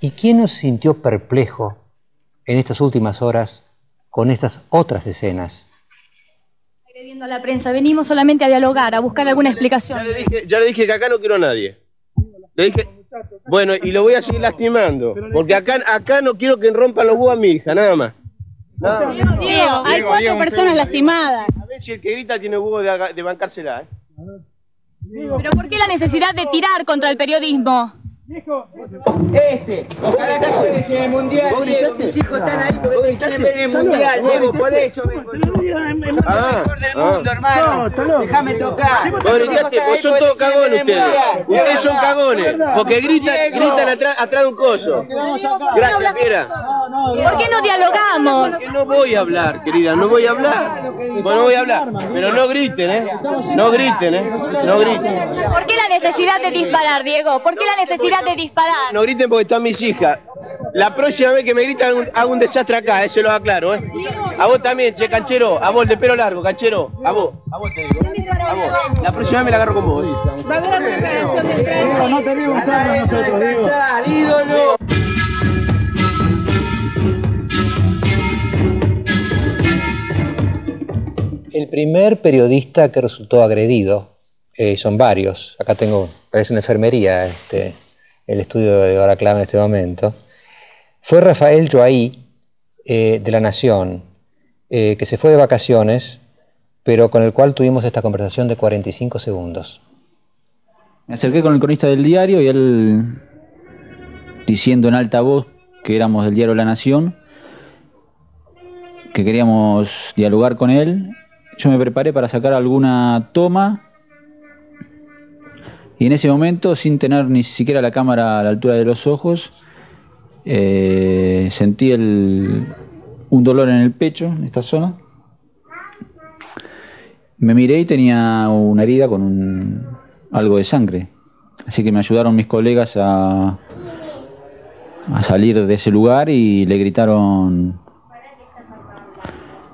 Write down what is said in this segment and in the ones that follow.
¿Y quién nos sintió perplejo en estas últimas horas con estas otras escenas? Agrediendo a la prensa, venimos solamente a dialogar, a buscar alguna explicación. Ya le dije que acá no quiero a nadie. Le dije, bueno, y lo voy a seguir lastimando, porque acá no quiero que rompan los huevos a mi hija, nada más. No, Diego, hay cuatro personas lastimadas. A ver si el que grita tiene huevo de bancársela, ¿eh? Pero ¿por qué la necesidad de tirar contra el periodismo? Ojalá que juegues en el mundial, Diego. Mis hijos están ahí porque te quieren ver en el mundial, Diego. Por eso, mejor del mundo, hermano. Déjame tocar. Vos son todos cagones ustedes. Ustedes son cagones. Porque gritan atrás de un coso. Gracias, Fiera. ¿Por qué no dialogamos? Porque no voy a hablar, querida. No voy a hablar. Bueno, no voy a hablar. Pero no griten, ¿eh? No griten, ¿eh? No griten. ¿Por qué la necesidad de disparar, Diego? ¿Por qué la necesidad de disparar? No griten porque están mis hijas. La próxima vez que me gritan hago un desastre acá, se los aclaro, ¿eh? A vos también, che, canchero. A vos, de pelo largo, canchero. A vos te digo. A vos. La próxima vez me la agarro con vos. Va a haber otra declaración de Franchi. No tenemos usarnos nosotros, Diego. Ídolo. El primer periodista que resultó agredido, son varios. Acá tengo, parece una enfermería, el estudio de Hora Clave en este momento, fue Rafael Joahí, de La Nación, que se fue de vacaciones, pero con el cual tuvimos esta conversación de 45 segundos. Me acerqué con el cronista del diario y él, diciendo en alta voz que éramos del diario La Nación, que queríamos dialogar con él, yo me preparé para sacar alguna toma. Y en ese momento, sin tener ni siquiera la cámara a la altura de los ojos, sentí un dolor en el pecho, en esta zona. Me miré y tenía una herida con algo de sangre. Así que me ayudaron mis colegas a salir de ese lugar y le gritaron: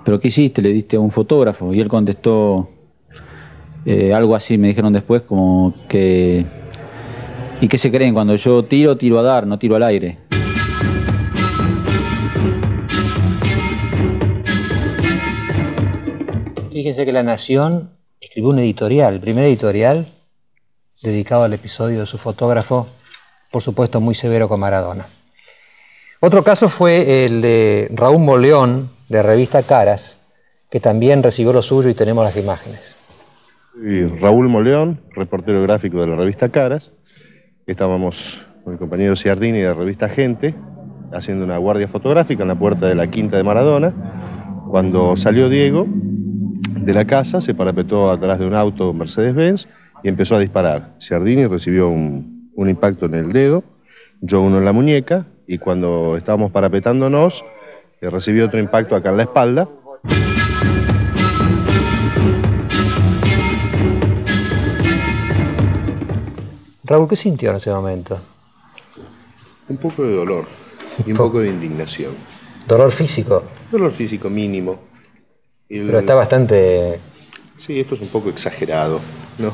¿pero qué hiciste? ¿Le diste a un fotógrafo? Y él contestó... algo así me dijeron después, como que... ¿Y qué se creen? Cuando yo tiro, tiro a dar, no tiro al aire. Fíjense que La Nación escribió un editorial, el primer editorial, dedicado al episodio de su fotógrafo, por supuesto muy severo con Maradona. Otro caso fue el de Raúl Moleón, de revista Caras, que también recibió lo suyo y tenemos las imágenes. Y Raúl Moleón, reportero gráfico de la revista Caras. Estábamos con mi compañero Ciardini de la revista Gente haciendo una guardia fotográfica en la puerta de la quinta de Maradona. Cuando salió Diego de la casa, se parapetó atrás de un auto Mercedes-Benz y empezó a disparar. Ciardini recibió un impacto en el dedo, yo uno en la muñeca, y cuando estábamos parapetándonos recibió otro impacto acá en la espalda. Raúl, ¿qué sintió en ese momento? Un poco de dolor y un poco de indignación. ¿Dolor físico? Dolor físico mínimo. Pero está bastante... Sí, esto es un poco exagerado, ¿no?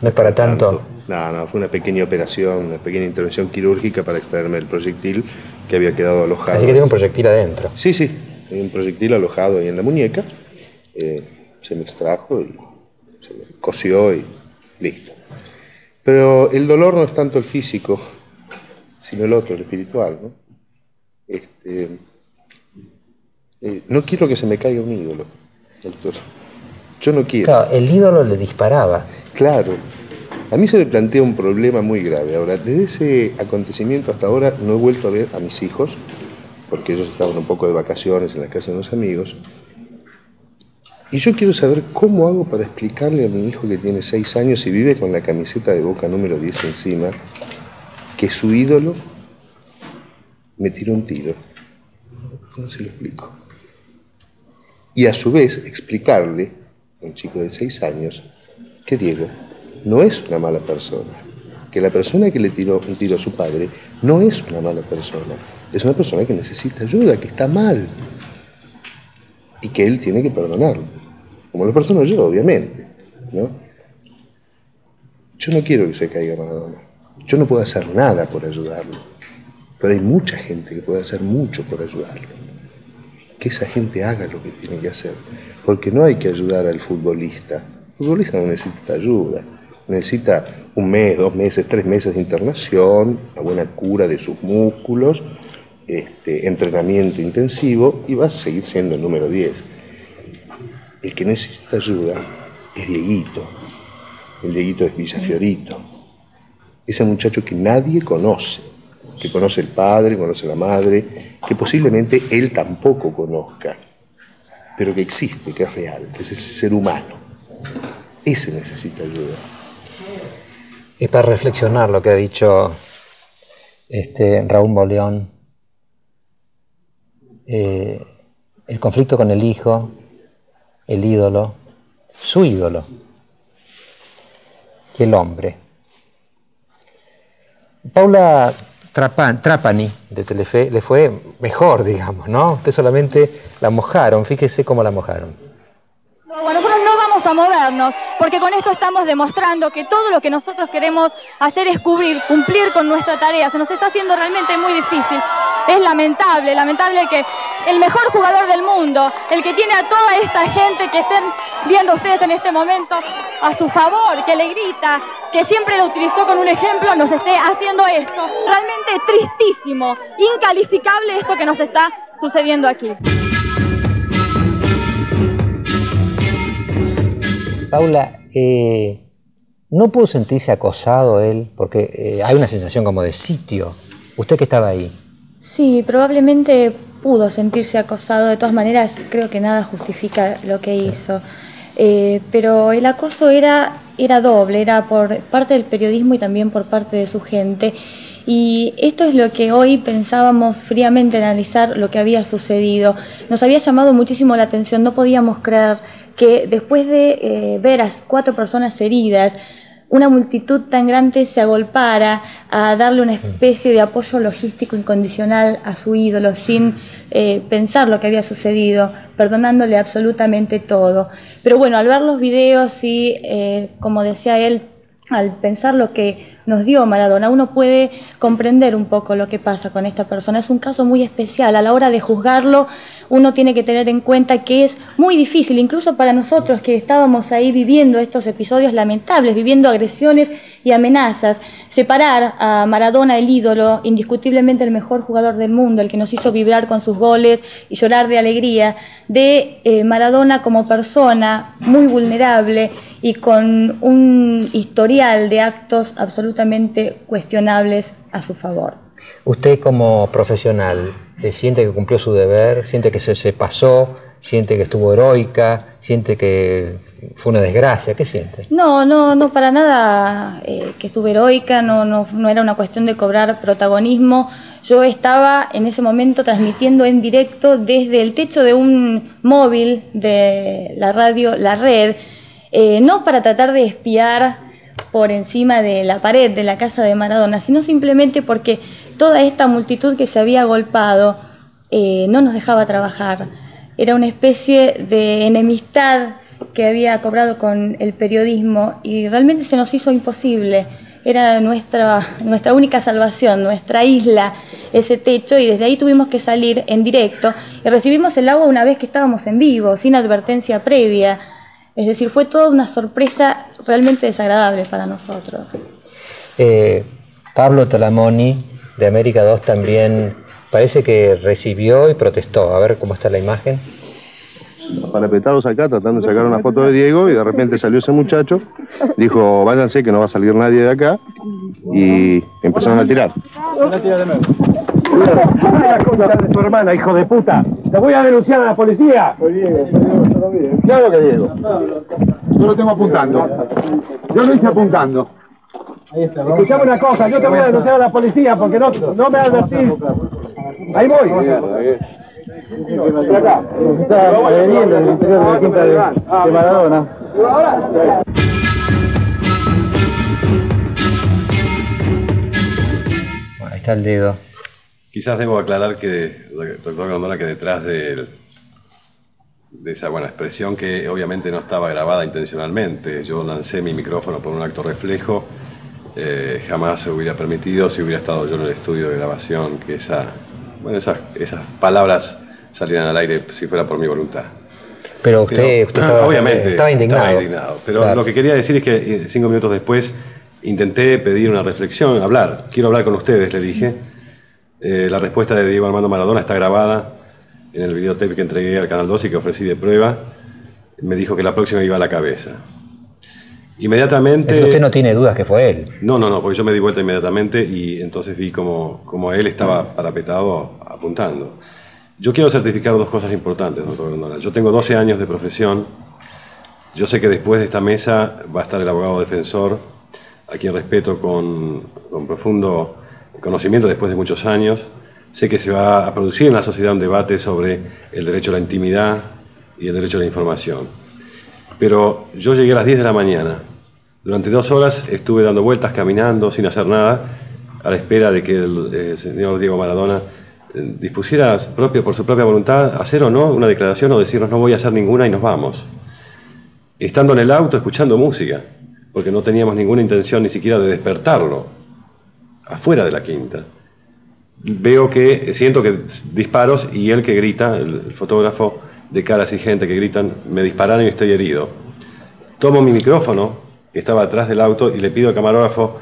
No es para tanto. No, fue una pequeña operación, una pequeña intervención quirúrgica para extraerme el proyectil que había quedado alojado. Así que tiene un proyectil adentro. Sí, hay un proyectil alojado ahí en la muñeca. Se me extrajo y se me cosió y listo. Pero el dolor no es tanto el físico, sino el otro, el espiritual, ¿no? No quiero que se me caiga un ídolo, doctor. Yo no quiero. Claro, el ídolo le disparaba. Claro. A mí se me plantea un problema muy grave. Ahora, desde ese acontecimiento hasta ahora no he vuelto a ver a mis hijos, porque ellos estaban un poco de vacaciones en la casa de unos amigos. Y yo quiero saber cómo hago para explicarle a mi hijo que tiene 6 años y vive con la camiseta de Boca número 10 encima, que su ídolo me tiró un tiro. ¿Cómo se lo explico? Y a su vez explicarle a un chico de 6 años que Diego no es una mala persona, que la persona que le tiró un tiro a su padre no es una mala persona, es una persona que necesita ayuda, que está mal y que él tiene que perdonarlo. Como lo perdono yo, obviamente, ¿no? Yo no quiero que se caiga Maradona. Yo no puedo hacer nada por ayudarlo. Pero hay mucha gente que puede hacer mucho por ayudarlo. Que esa gente haga lo que tiene que hacer. Porque no hay que ayudar al futbolista. El futbolista no necesita ayuda. Necesita un mes, 2 meses, 3 meses de internación, una buena cura de sus músculos, entrenamiento intensivo, y va a seguir siendo el número 10. El que necesita ayuda es Dieguito. El Dieguito es Villafiorito. Ese muchacho que nadie conoce, que conoce el padre, conoce la madre, que posiblemente él tampoco conozca, pero que existe, que es real, que es ese ser humano. Ese necesita ayuda. Y para reflexionar lo que ha dicho Raúl Moleón, el conflicto con el hijo, el ídolo, su ídolo y el hombre. Paula Trapani de Telefe le fue mejor, digamos, ¿no? Usted solamente la mojaron, fíjese cómo la mojaron. No, nosotros no vamos a movernos, porque con esto estamos demostrando que todo lo que nosotros queremos hacer es cumplir con nuestra tarea. Se nos está haciendo realmente muy difícil. Es lamentable, lamentable que el mejor jugador del mundo, el que tiene a toda esta gente que estén viendo ustedes en este momento a su favor, que le grita, que siempre lo utilizó con un ejemplo, nos esté haciendo esto. Realmente tristísimo, incalificable esto que nos está sucediendo aquí. Paula, ¿no pudo sentirse acosado él? Porque hay una sensación como de sitio. Usted que estaba ahí. Sí, probablemente pudo sentirse acosado. De todas maneras, creo que nada justifica lo que hizo. Pero el acoso era doble, era por parte del periodismo y también por parte de su gente. Y esto es lo que hoy pensábamos fríamente analizar lo que había sucedido. Nos había llamado muchísimo la atención, no podíamos creer que después de ver a 4 personas heridas, una multitud tan grande se agolpara a darle una especie de apoyo logístico incondicional a su ídolo, sin pensar lo que había sucedido, perdonándole absolutamente todo. Pero bueno, al ver los videos y, como decía él, al pensar lo que nos dio Maradona, uno puede comprender un poco lo que pasa con esta persona. Es un caso muy especial. A la hora de juzgarlo, uno tiene que tener en cuenta que es muy difícil, incluso para nosotros que estábamos ahí viviendo estos episodios lamentables, viviendo agresiones y amenazas. Separar a Maradona, el ídolo, indiscutiblemente el mejor jugador del mundo, el que nos hizo vibrar con sus goles y llorar de alegría, de Maradona como persona muy vulnerable y con un historial de actos absolutamente cuestionables a su favor. Usted como profesional, ¿siente que cumplió su deber? ¿Siente que se pasó? ¿Siente que estuvo heroica? ¿Siente que fue una desgracia? ¿Qué siente? No, para nada que estuve heroica, no era una cuestión de cobrar protagonismo. Yo estaba en ese momento transmitiendo en directo desde el techo de un móvil de la radio La Red, no para tratar de espiar por encima de la pared de la casa de Maradona, sino simplemente porque toda esta multitud que se había agolpado no nos dejaba trabajar. Era una especie de enemistad que había cobrado con el periodismo y realmente se nos hizo imposible. Era nuestra única salvación, nuestra isla, ese techo, y desde ahí tuvimos que salir en directo. Y recibimos el agua una vez que estábamos en vivo, sin advertencia previa. Es decir, fue toda una sorpresa realmente desagradable para nosotros. Pablo Talamoni, de América 2, también... Parece que recibió y protestó. A ver cómo está la imagen. Parapetados acá, tratando de sacar una foto de Diego, y de repente salió ese muchacho, dijo, váyanse que no va a salir nadie de acá, y empezaron a tirar. De tu hermana, hijo de puta. ¡Te voy a denunciar a la policía! Claro que Diego. Yo lo tengo apuntando. Yo lo hice apuntando. Escuchame una cosa, yo te voy a denunciar a la policía porque no me advertís. Ahí voy. Acá. Está veniendo en el interior de la quinta de Maradona. Ahí está el dedo. Quizás debo aclarar que, doctor Grondona, que detrás de esa buena expresión, que obviamente no estaba grabada intencionalmente, yo lancé mi micrófono por un acto reflejo jamás se hubiera permitido si hubiera estado yo en el estudio de grabación, que esas palabras salieran al aire si fuera por mi voluntad. Pero usted estaba, obviamente, estaba indignado. Pero claro, lo que quería decir es que 5 minutos después intenté pedir una reflexión, hablar. Quiero hablar con ustedes, le dije. La respuesta de Diego Armando Maradona está grabada en el videotape que entregué al Canal 2 y que ofrecí de prueba. Me dijo que la próxima iba a la cabeza. Inmediatamente... Eso usted no tiene dudas que fue él. No, porque yo me di vuelta inmediatamente y entonces vi como él estaba parapetado apuntando. Yo quiero certificar 2 cosas importantes, doctor Grondona. Yo tengo 12 años de profesión. Yo sé que después de esta mesa va a estar el abogado defensor, a quien respeto con profundo conocimiento después de muchos años. Sé que se va a producir en la sociedad un debate sobre el derecho a la intimidad y el derecho a la información. Pero yo llegué a las 10 de la mañana. Durante 2 horas estuve dando vueltas, caminando, sin hacer nada, a la espera de que el señor Diego Maradona dispusiera por su propia voluntad hacer o no una declaración o decirnos no voy a hacer ninguna y nos vamos. Estando en el auto escuchando música, porque no teníamos ninguna intención ni siquiera de despertarlo, afuera de la quinta. Siento que disparos y él que grita, el fotógrafo de Caras y Gente que gritan, me dispararon y estoy herido. Tomo mi micrófono, que estaba atrás del auto, y le pido al camarógrafo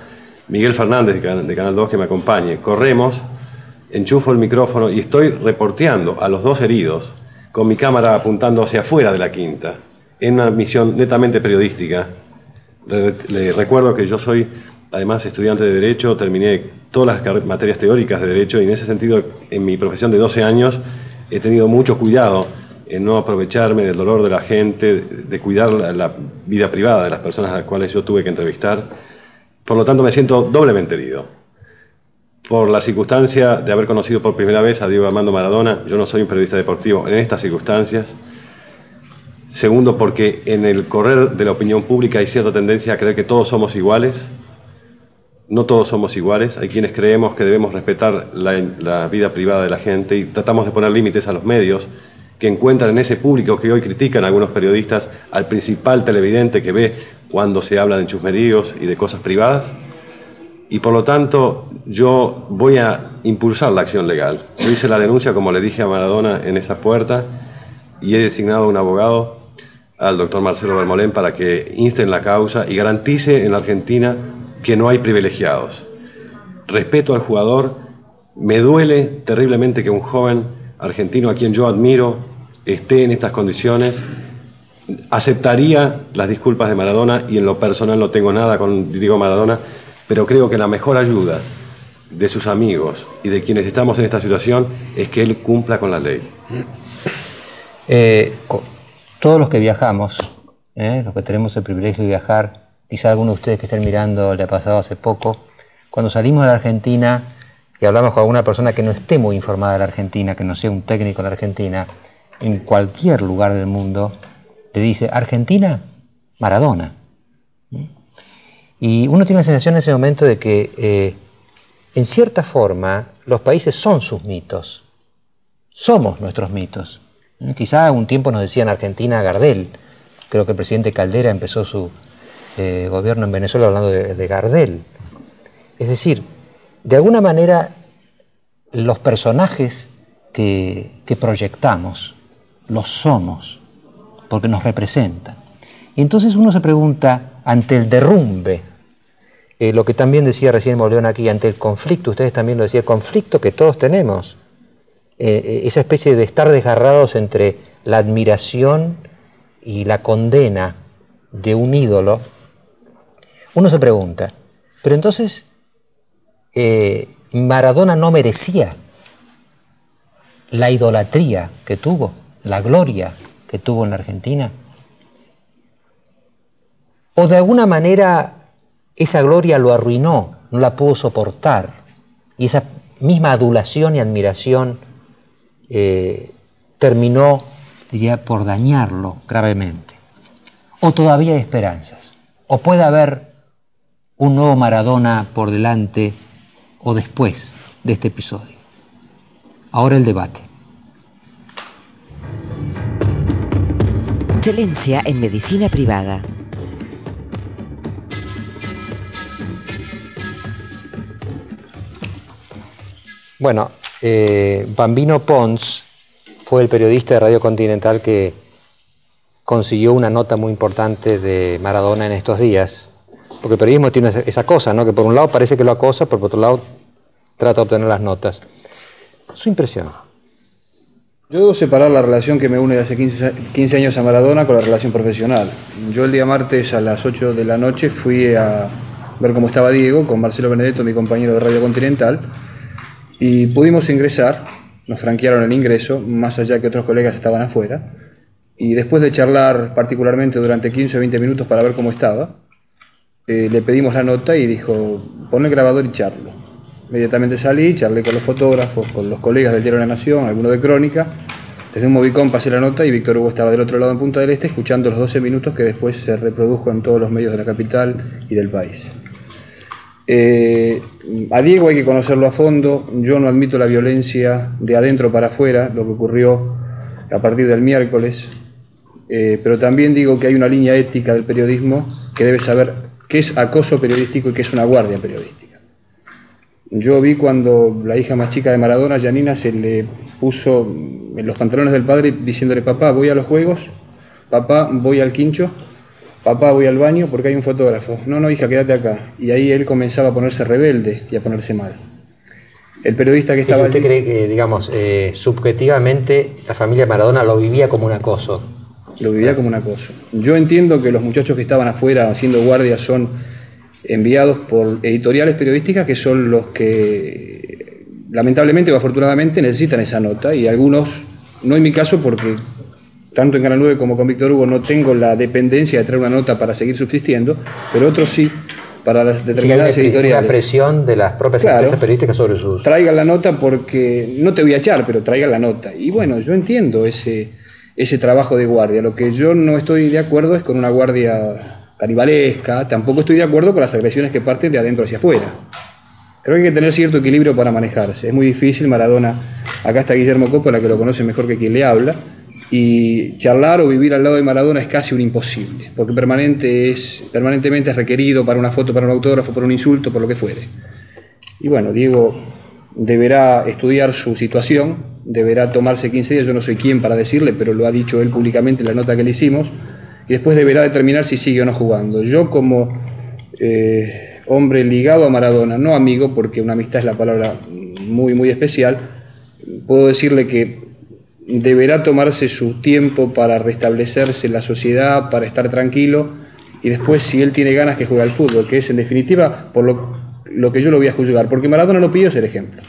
Miguel Fernández de Canal 2 que me acompañe. Corremos. Enchufo el micrófono y estoy reporteando a los 2 heridos con mi cámara apuntando hacia afuera de la quinta en una misión netamente periodística. Le recuerdo que yo soy además estudiante de Derecho, terminé todas las materias teóricas de Derecho y en ese sentido en mi profesión de 12 años he tenido mucho cuidado en no aprovecharme del dolor de la gente, de cuidar la vida privada de las personas a las cuales yo tuve que entrevistar. Por lo tanto me siento doblemente herido. Por la circunstancia de haber conocido por primera vez a Diego Armando Maradona, yo no soy un periodista deportivo en estas circunstancias. Segundo, porque en el correr de la opinión pública hay cierta tendencia a creer que todos somos iguales. No todos somos iguales. Hay quienes creemos que debemos respetar la vida privada de la gente y tratamos de poner límites a los medios que encuentran en ese público que hoy critican a algunos periodistas al principal televidente que ve cuando se habla de chusmeríos y de cosas privadas. Y por lo tanto, yo voy a impulsar la acción legal. Yo hice la denuncia, como le dije a Maradona, en esa puerta, y he designado a un abogado, al doctor Marcelo Bermolén, para que inste en la causa y garantice en la Argentina que no hay privilegiados. Respeto al jugador. Me duele terriblemente que un joven argentino a quien yo admiro esté en estas condiciones. Aceptaría las disculpas de Maradona y en lo personal no tengo nada con Diego Maradona, pero creo que la mejor ayuda de sus amigos y de quienes estamos en esta situación es que él cumpla con la ley. Todos los que viajamos, los que tenemos el privilegio de viajar, quizá alguno de ustedes que estén mirando le ha pasado hace poco, cuando salimos de la Argentina y hablamos con alguna persona que no esté muy informada de la Argentina, que no sea un técnico de la Argentina, en cualquier lugar del mundo, le dice, Argentina, Maradona. Y uno tiene la sensación en ese momento de que, en cierta forma, los países son sus mitos. Somos nuestros mitos. Quizá un tiempo nos decían Argentina Gardel. Creo que el presidente Caldera empezó su gobierno en Venezuela hablando de Gardel. Es decir, de alguna manera, los personajes que proyectamos, los somos, porque nos representan. Y entonces uno se pregunta, ante el derrumbe, lo que también decía recién Moleón aquí, ante el conflicto, ustedes también lo decían, el conflicto que todos tenemos, esa especie de estar desgarrados entre la admiración y la condena de un ídolo, uno se pregunta, pero entonces Maradona no merecía la idolatría que tuvo, la gloria que tuvo en la Argentina. O de alguna manera esa gloria lo arruinó, no la pudo soportar. Y esa misma adulación y admiración terminó, diría, por dañarlo gravemente. O todavía hay esperanzas. O puede haber un nuevo Maradona por delante o después de este episodio. Ahora el debate. Excelencia en medicina privada. Bueno, Bambino Pons fue el periodista de Radio Continental que consiguió una nota muy importante de Maradona en estos días. Porque el periodismo tiene esa cosa, ¿no? Que por un lado parece que lo acosa, pero por otro lado trata de obtener las notas. Su impresión. Yo debo separar la relación que me une de hace 15 años a Maradona con la relación profesional. Yo el día martes a las 8 de la noche fui a ver cómo estaba Diego con Marcelo Benedetto, mi compañero de Radio Continental, y pudimos ingresar, nos franquearon el ingreso, más allá que otros colegas estaban afuera, y después de charlar particularmente durante 15 o 20 minutos para ver cómo estaba, le pedimos la nota y dijo, pon el grabador y charlo. Inmediatamente salí, charlé con los fotógrafos, con los colegas del diario La Nación, algunos de Crónica, desde un movicón pasé la nota y Víctor Hugo estaba del otro lado en Punta del Este escuchando los 12 minutos que después se reprodujo en todos los medios de la capital y del país. A Diego hay que conocerlo a fondo. Yo no admito la violencia de adentro para afuera, lo que ocurrió a partir del miércoles, pero también digo que hay una línea ética del periodismo que debe saber qué es acoso periodístico y qué es una guardia periodística. Yo vi cuando la hija más chica de Maradona, Janina, se le puso en los pantalones del padre diciéndole, papá, voy a los juegos, papá, voy al quincho, papá, voy al baño porque hay un fotógrafo. No, no, hija, quédate acá. Y ahí él comenzaba a ponerse rebelde y a ponerse mal. El periodista que estaba... ¿Usted allí... cree que, digamos, subjetivamente la familia Maradona lo vivía como un acoso? Lo vivía como un acoso. Yo entiendo que los muchachos que estaban afuera haciendo guardia son enviados por editoriales periodísticas que son los que, lamentablemente o afortunadamente, necesitan esa nota. Y algunos, no en mi caso porque... tanto en Canal 9 como con Víctor Hugo no tengo la dependencia de traer una nota para seguir subsistiendo, pero otros sí, para las determinadas editoriales. La presión de las propias empresas periodísticas sobre sus... Traigan la nota porque, no te voy a echar, pero traigan la nota. Y bueno, yo entiendo ese trabajo de guardia. Lo que yo no estoy de acuerdo es con una guardia canibalesca, tampoco estoy de acuerdo con las agresiones que parten de adentro hacia afuera. Creo que hay que tener cierto equilibrio para manejarse. Es muy difícil, Maradona, acá está Guillermo Coppola, que lo conoce mejor que quien le habla, y charlar o vivir al lado de Maradona es casi un imposible, porque permanentemente es requerido para una foto, para un autógrafo, para un insulto, por lo que fuere. Y bueno, Diego deberá estudiar su situación, deberá tomarse 15 días, yo no soy quien para decirle, pero lo ha dicho él públicamente en la nota que le hicimos, y después deberá determinar si sigue o no jugando. Yo como hombre ligado a Maradona, no amigo, porque una amistad es la palabra muy, muy especial, puedo decirle que deberá tomarse su tiempo para restablecerse en la sociedad, para estar tranquilo, y después, si él tiene ganas, que juegue al fútbol, que es en definitiva por lo que yo lo voy a juzgar, porque Maradona lo pidió ser ejemplo.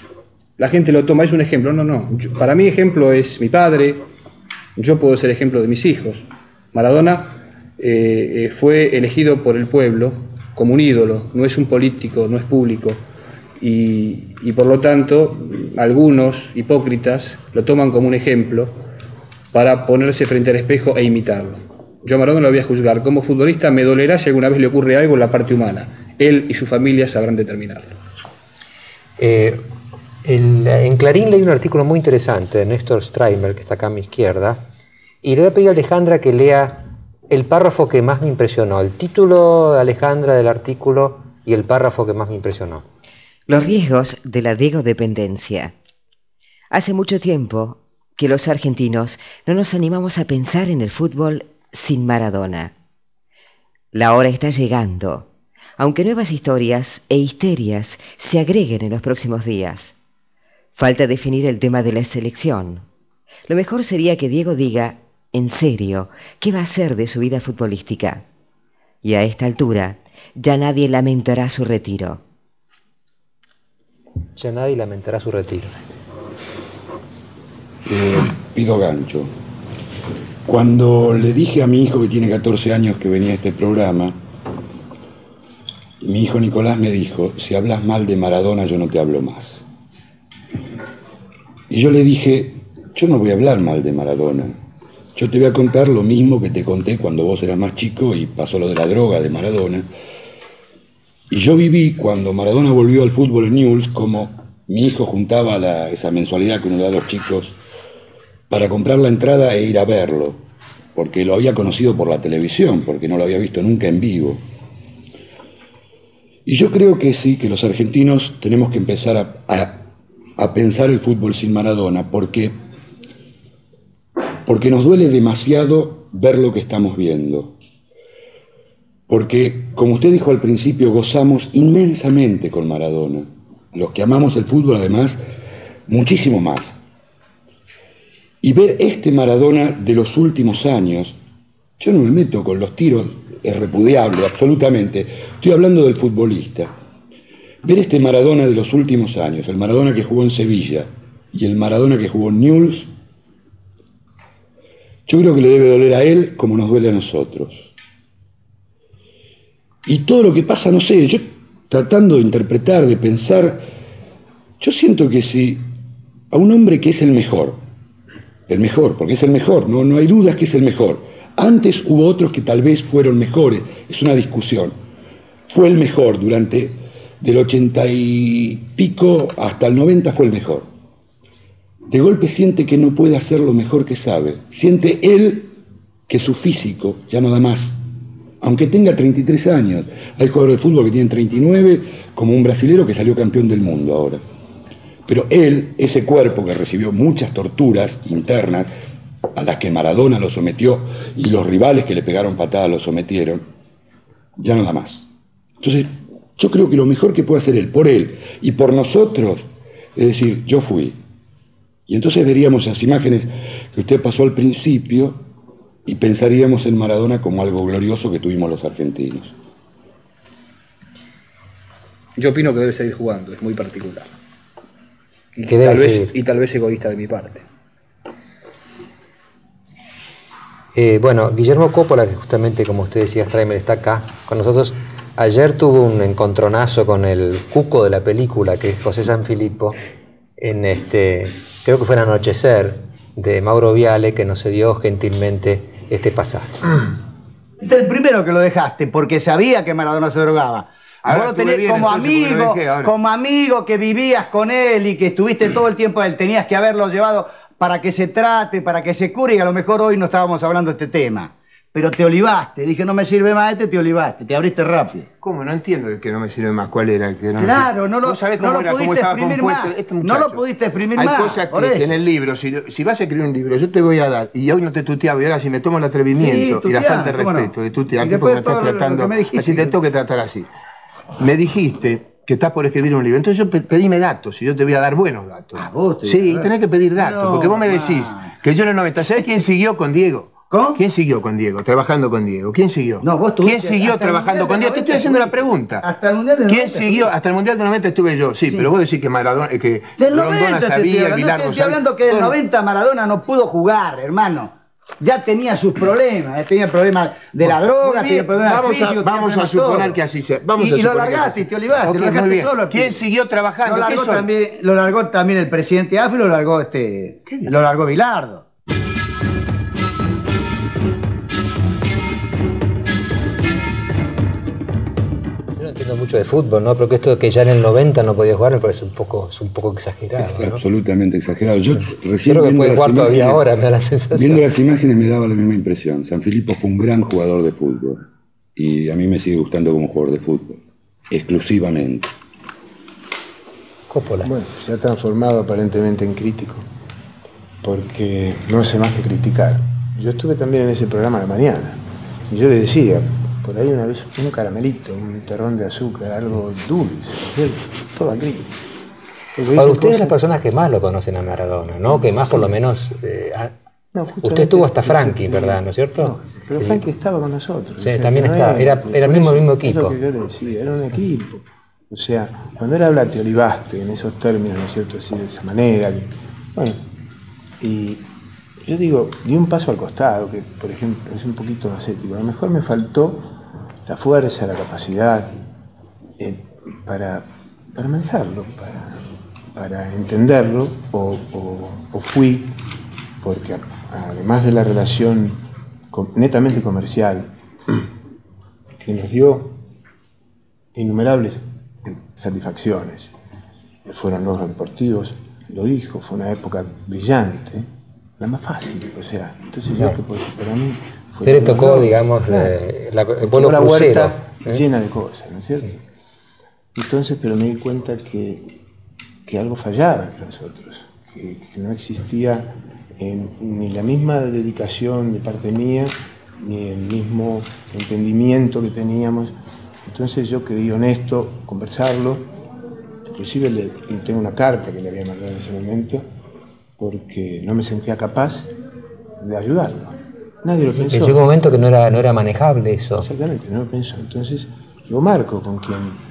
La gente lo toma, es un ejemplo, no. Para mí ejemplo es mi padre, yo puedo ser ejemplo de mis hijos. Maradona fue elegido por el pueblo como un ídolo, no es un político, no es público. Y por lo tanto algunos hipócritas lo toman como un ejemplo para ponerse frente al espejo e imitarlo. Yo a Maradona lo voy a juzgar como futbolista, me dolerá si alguna vez le ocurre algo en la parte humana. Él y su familia sabrán determinarlo. En Clarín leí un artículo muy interesante de Néstor Streimer, que está acá a mi izquierda, y le voy a pedir a Alejandra que lea el párrafo que más me impresionó, el título de Alejandra del artículo y el párrafo que más me impresionó. Los riesgos de la Diego-dependencia. Hace mucho tiempo que los argentinos no nos animamos a pensar en el fútbol sin Maradona. La hora está llegando, aunque nuevas historias e histerias se agreguen en los próximos días. Falta definir el tema de la selección. Lo mejor sería que Diego diga, en serio, qué va a hacer de su vida futbolística. Y a esta altura, ya nadie lamentará su retiro. Ya nadie lamentará su retiro. Pido gancho. Cuando le dije a mi hijo, que tiene 14 años, que venía a este programa, mi hijo Nicolás me dijo, si hablas mal de Maradona yo no te hablo más. Y yo le dije, yo no voy a hablar mal de Maradona. Yo te voy a contar lo mismo que te conté cuando vos eras más chico y pasó lo de la droga de Maradona. Y yo viví, cuando Maradona volvió al fútbol en Newell's, como mi hijo juntaba esa mensualidad que uno da a los chicos para comprar la entrada e ir a verlo, porque lo había conocido por la televisión, porque no lo había visto nunca en vivo. Y yo creo que sí, que los argentinos tenemos que empezar a a pensar el fútbol sin Maradona, porque nos duele demasiado ver lo que estamos viendo. Porque, como usted dijo al principio, gozamos inmensamente con Maradona. Los que amamos el fútbol, además, muchísimo más. Y ver este Maradona de los últimos años, yo no me meto con los tiros, es repudiable, absolutamente. Estoy hablando del futbolista. Ver este Maradona de los últimos años, el Maradona que jugó en Sevilla y el Maradona que jugó en Newell's, yo creo que le debe doler a él como nos duele a nosotros. Y todo lo que pasa, no sé, yo tratando de interpretar, de pensar, yo siento que si a un hombre que es el mejor, porque es el mejor, no hay dudas que es el mejor. Antes hubo otros que tal vez fueron mejores, es una discusión. Fue el mejor durante, del 80 y pico hasta el 90 fue el mejor. De golpe siente que no puede hacer lo mejor que sabe. Siente él que su físico ya no da más. Aunque tenga 33 años. Hay jugadores de fútbol que tienen 39, como un brasilero que salió campeón del mundo ahora. Pero él, ese cuerpo que recibió muchas torturas internas, a las que Maradona lo sometió, y los rivales que le pegaron patadas lo sometieron, ya no da más. Entonces, yo creo que lo mejor que puede hacer él, por él y por nosotros, es decir, yo fui. Y entonces veríamos las imágenes que usted pasó al principio y pensaríamos en Maradona como algo glorioso que tuvimos los argentinos. Yo opino que debe seguir jugando, es muy particular. Y tal vez egoísta de mi parte. Bueno, Guillermo Coppola, que justamente como usted decía, Straimer, está acá con nosotros. Ayer tuvo un encontronazo con el cuco de la película, que es José Sanfilippo, en creo que fue en Anochecer, de Mauro Viale, que nos cedió gentilmente este pasaje. Este es el primero que lo dejaste, porque sabía que Maradona se drogaba. Ahora vos lo tenés bien, como amigo, como amigo que vivías con él y que estuviste todo el tiempo de él, tenías que haberlo llevado para que se trate, para que se cure, y a lo mejor hoy no estábamos hablando de este tema. Pero te olivaste, dije no me sirve más este, te olivaste, te abriste rápido. ¿Cómo? No entiendo el que no me sirve más, ¿cuál era el que no? Claro, no lo pudiste exprimir más. No lo pudiste exprimir más. Hay cosas que en el libro, si vas a escribir un libro, yo te voy a dar, y hoy no te tuteaba, y ahora si me tomo el atrevimiento sí, y la falta de respeto de tutearte porque me estás tratando, así te tengo que tratar así. Me dijiste que estás por escribir un libro, entonces yo pedíme datos, y yo te voy a dar buenos datos. Ah, vos te sí, tenés que pedir datos, no, porque vos me decís que yo en el 90, ¿sabés quién siguió con Diego? ¿Cómo? ¿Quién siguió con Diego? Trabajando con Diego. ¿Quién siguió? No, vos tuviste. ¿Quién siguió trabajando con Diego? Te estoy haciendo la pregunta. Hasta el Mundial de 90. ¿Quién siguió? Hasta el Mundial de 90 estuve yo. Sí, sí, pero vos decís que Maradona, que Grondona sabía, Bilardo sabía. Estoy hablando que del 90 Maradona no pudo jugar, hermano. Ya tenía sus problemas. Tenía problemas de la droga, tenía problemas físicos. Vamos a suponer que así sea. Y lo largaste, te olivaste, lo largaste solo. ¿Quién siguió trabajando? Lo largó también el presidente Afri, lo largó Bilardo. Mucho de fútbol, ¿no? Pero que esto de que ya en el 90 no podía jugar me parece un poco exagerado, ¿no? Absolutamente exagerado. Yo recién creo que puede jugar todavía ahora, me da la sensación. Viendo las imágenes me daba la misma impresión. Sanfilippo fue un gran jugador de fútbol y a mí me sigue gustando como jugador de fútbol, exclusivamente. Coppola. Bueno, se ha transformado aparentemente en crítico porque no hace más que criticar. Yo estuve también en ese programa a la mañana y yo le decía, por ahí una vez un caramelito, un terrón de azúcar, algo dulce, toda crítica. Para ustedes las personas que más lo conocen a Maradona, ¿no? Que más por lo menos... usted estuvo hasta Frankie, ¿verdad? ¿No es cierto? No, pero Frankie estaba con nosotros. Sí, o sea, también estaba. Era el mismo equipo. Es lo que yo le decía, era un equipo. O sea, cuando él habla te olivaste en esos términos, ¿no es cierto? Así, de esa manera. Que, bueno, y... yo digo, di un paso al costado, que por ejemplo es un poquito más ético. A lo mejor me faltó la fuerza, la capacidad para manejarlo, para entenderlo, o fui, porque además de la relación netamente comercial, que nos dio innumerables satisfacciones, fueron logros deportivos, lo dijo, fue una época brillante, la más fácil, o sea, entonces yo que para mí... Usted le tocó, digamos, el vuelo crucero. La huerta llena de cosas, ¿no es cierto? Sí. Entonces, pero me di cuenta que que algo fallaba entre nosotros, que no existía ni la misma dedicación de parte mía, ni el mismo entendimiento que teníamos. Entonces yo creí honesto conversarlo, inclusive le tengo una carta que le había mandado en ese momento, porque no me sentía capaz de ayudarlo. Nadie lo pensó. Llegó un momento que no era manejable eso. Exactamente, no lo pensó. Entonces yo Marco, con quien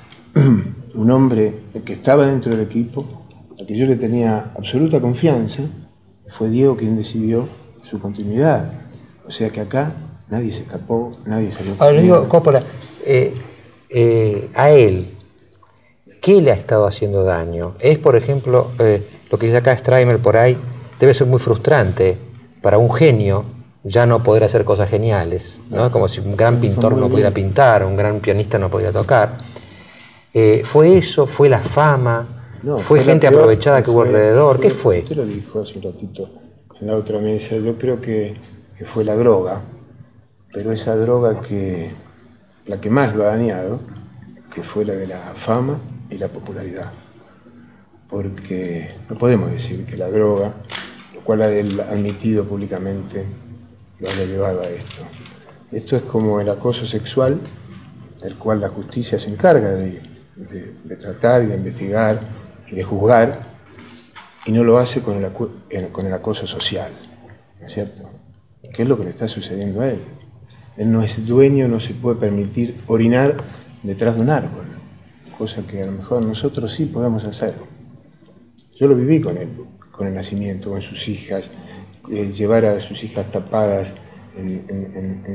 un hombre que estaba dentro del equipo, al que yo le tenía absoluta confianza, fue Diego quien decidió su continuidad. O sea que acá nadie se escapó, nadie salió. Ahora le digo, Coppola, a él, ¿qué le ha estado haciendo daño? Es, por ejemplo, lo que dice acá Strymer por ahí, debe ser muy frustrante para un genio ya no poder hacer cosas geniales, ¿no? Como si un gran pintor no pudiera pintar, un gran pianista no podía tocar. ¿Fue eso? ¿Fue la fama? No, ¿Fue gente peor, aprovechada que hubo alrededor? ¿Qué fue? Usted lo dijo hace un ratito en la otra mesa. Yo creo que fue la droga, pero esa droga la que más lo ha dañado, que fue la de la fama y la popularidad. Porque no podemos decir que la droga, lo cual ha admitido públicamente, lo ha llevado a esto. Esto es como el acoso sexual, del cual la justicia se encarga de tratar y de investigar y de juzgar, y no lo hace con el acoso social, ¿no es cierto? ¿Qué es lo que le está sucediendo a él? Él no es dueño, no se puede permitir orinar detrás de un árbol, cosa que a lo mejor nosotros sí podemos hacer. Yo lo viví con él, con el nacimiento, con sus hijas, llevar a sus hijas tapadas en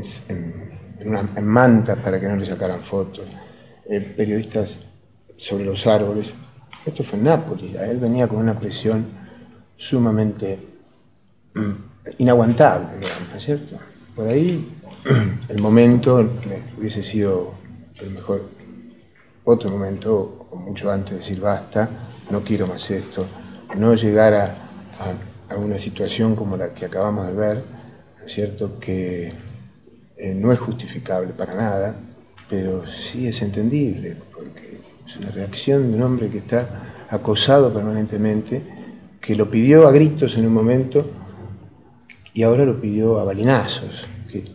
mantas para que no le sacaran fotos, periodistas sobre los árboles. Esto fue en Nápoles, él venía con una presión sumamente inaguantable, digamos, ¿no es cierto? Por ahí el momento hubiese sido el mejor, otro momento, mucho antes de decir basta, no quiero más esto, no llegar a una situación como la que acabamos de ver, ¿no es cierto? Que no es justificable para nada, pero sí es entendible, porque es una reacción de un hombre que está acosado permanentemente, que lo pidió a gritos en un momento y ahora lo pidió a balinazos. Que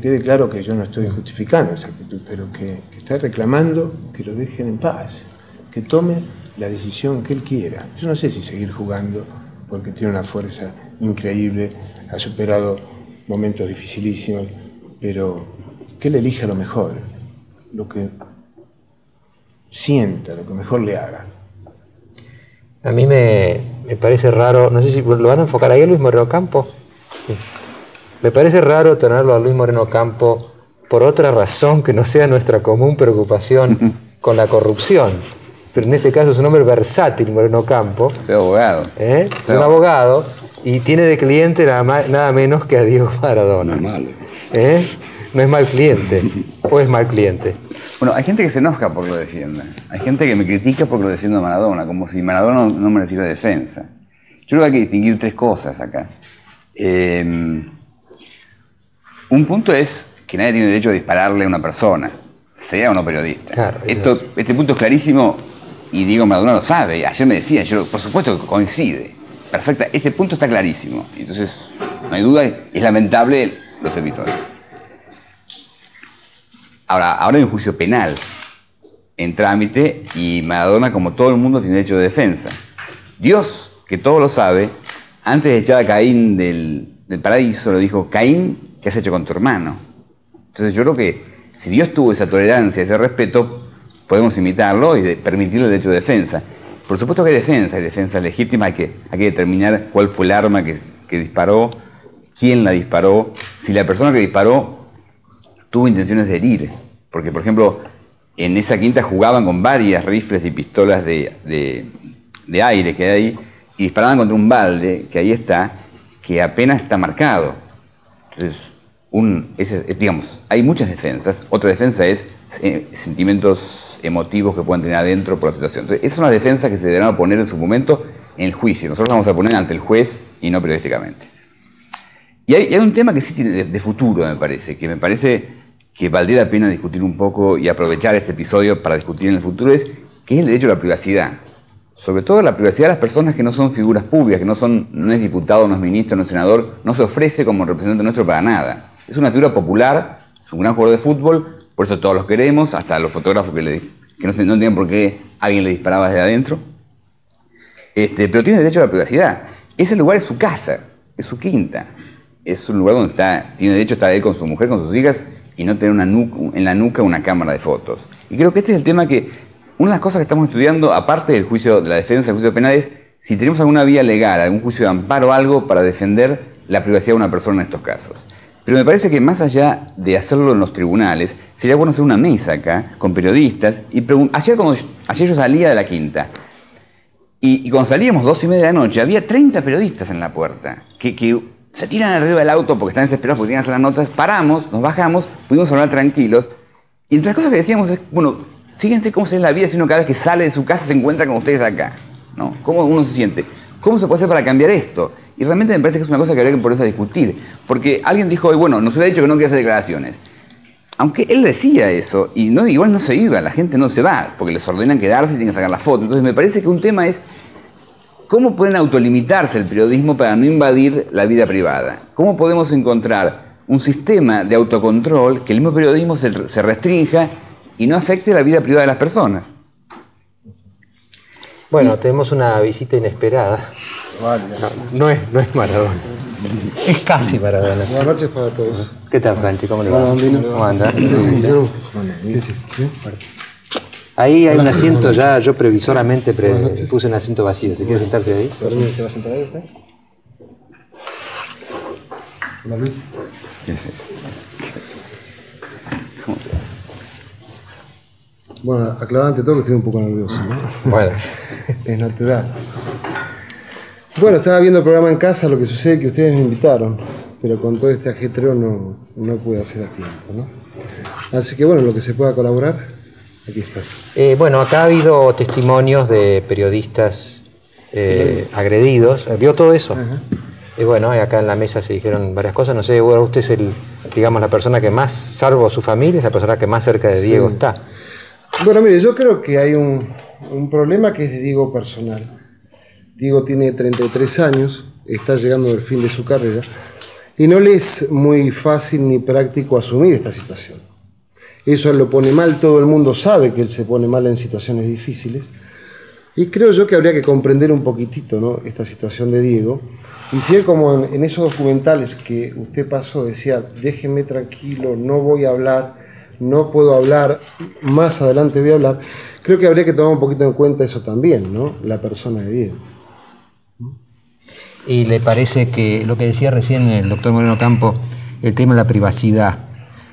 quede claro que yo no estoy justificando esa actitud, pero que está reclamando que lo dejen en paz, que tome la decisión que él quiera. Yo no sé si seguir jugando, porque tiene una fuerza increíble, ha superado momentos dificilísimos, pero que él elija lo mejor, lo que sienta, lo que mejor le haga. A mí me parece raro, no sé si lo van a enfocar ahí a Luis Moreno Campo. Sí. Me parece raro tenerlo a Luis Moreno Campo por otra razón que no sea nuestra común preocupación con la corrupción. Pero en este caso es un hombre versátil, Moreno Campo. Soy abogado. ¿Eh? Soy un abogado y tiene de cliente nada menos que a Diego Maradona. No es malo. ¿Eh? No es mal cliente. ¿O es mal cliente? Bueno, hay gente que se enoja porque lo defiende. Hay gente que me critica porque lo defiendo a Maradona, como si Maradona no mereciera defensa. Yo creo que hay que distinguir tres cosas acá. Un punto es que nadie tiene derecho a dispararle a una persona, sea o no periodista. Claro, este punto es clarísimo y Diego Maradona lo sabe. Ayer me decía, yo, por supuesto que coincide. Perfecta, este punto está clarísimo. Entonces, no hay duda, es lamentable los episodios. Ahora hay un juicio penal en trámite y Maradona, como todo el mundo, tiene derecho de defensa. Dios, que todo lo sabe, antes de echar a Caín del paraíso, le dijo, Caín, ¿qué has hecho con tu hermano? Entonces yo creo que si Dios tuvo esa tolerancia, ese respeto, podemos imitarlo y permitirle el derecho de defensa. Por supuesto que hay defensa legítima, hay que determinar cuál fue el arma que disparó, quién la disparó, si la persona que disparó tuvo intenciones de herir. Porque, por ejemplo, en esa quinta jugaban con varias rifles y pistolas de aire que hay ahí y disparaban contra un balde, que ahí está, que apenas está marcado. Entonces, digamos, hay muchas defensas. Otra defensa es sentimientos emotivos que pueden tener adentro por la situación. Entonces, es una defensa que se deberán poner en su momento en el juicio. Nosotros la vamos a poner ante el juez y no periodísticamente. Y hay un tema que sí tiene de futuro, me parece que valdría la pena discutir un poco y aprovechar este episodio para discutir en el futuro, es que es el derecho a la privacidad. sobre todo la privacidad de las personas que no son figuras públicas, que no son, no es diputado, no es ministro, no es senador, no se ofrece como representante nuestro para nada. Es una figura popular, es un gran jugador de fútbol, por eso todos los queremos, hasta los fotógrafos que no entienden por qué alguien le disparaba desde adentro. Pero tiene derecho a la privacidad. Ese lugar es su casa, es su quinta, es un lugar donde está, tiene derecho a estar él con su mujer, con sus hijas, y no tener una en la nuca una cámara de fotos. Y creo que este es el tema que, una de las cosas que estamos estudiando, aparte del juicio de la defensa, del juicio penal, es si tenemos alguna vía legal, algún juicio de amparo o algo para defender la privacidad de una persona en estos casos. Pero me parece que más allá de hacerlo en los tribunales, sería bueno hacer una mesa acá con periodistas y preguntar. Ayer yo salía de la quinta, y cuando salíamos 2:30 de la noche, había 30 periodistas en la puerta que se tiran arriba del auto porque están desesperados, porque tienen que hacer las notas. Paramos, nos bajamos, pudimos hablar tranquilos. Y entre las cosas que decíamos es, bueno, fíjense cómo es la vida si uno cada vez que sale de su casa se encuentra con ustedes acá, ¿no? ¿Cómo uno se siente? ¿Cómo se puede hacer para cambiar esto? Y realmente me parece que es una cosa que habría que ponerse a discutir. Porque alguien dijo hoy, bueno, nos hubiera dicho que no quería hacer declaraciones. Aunque él decía eso, y no, igual no se iba, la gente no se va, porque les ordenan quedarse y tienen que sacar la foto. Entonces me parece que un tema es, ¿cómo pueden autolimitarse el periodismo para no invadir la vida privada? ¿Cómo podemos encontrar un sistema de autocontrol que el mismo periodismo se restrinja y no afecte la vida privada de las personas? Bueno, tenemos una visita inesperada. Vale. No es Maradona. Es casi Maradona. Buenas noches para todos. ¿Qué tal, Franchi? ¿Cómo le va? ¿Cómo anda? Ahí hay un asiento ya, yo previsoramente puse un asiento vacío. ¿Se quiere sentarse ahí? ¿Se va a sentar ahí usted? Hola, Luis. Bueno, aclarar ante todo que estoy un poco nervioso, ¿no? Bueno. Es natural. Bueno, estaba viendo el programa en casa, lo que sucede es que ustedes me invitaron, pero con todo este ajetreo no pude hacer a tiempo, ¿no? Así que bueno, lo que se pueda colaborar, aquí está. Bueno, acá ha habido testimonios de periodistas agredidos. ¿Vio todo eso? Bueno, acá en la mesa se dijeron varias cosas. No sé, usted es el, digamos, la persona que más, salvo su familia, es la persona que más cerca de Diego está. Bueno, mire, yo creo que hay un problema que es de Diego personal. Diego tiene 33 años, está llegando al fin de su carrera, y no le es muy fácil ni práctico asumir esta situación. Eso lo pone mal, todo el mundo sabe que él se pone mal en situaciones difíciles, y creo yo que habría que comprender un poquitito, ¿no?, esta situación de Diego, y si él, como en esos documentales que usted pasó, decía, déjenme tranquilo, no voy a hablar, no puedo hablar, más adelante voy a hablar, creo que habría que tomar un poquito en cuenta eso también, ¿no?, la persona de Diego. Y le parece que lo que decía recién el doctor Moreno Campo, el tema de la privacidad,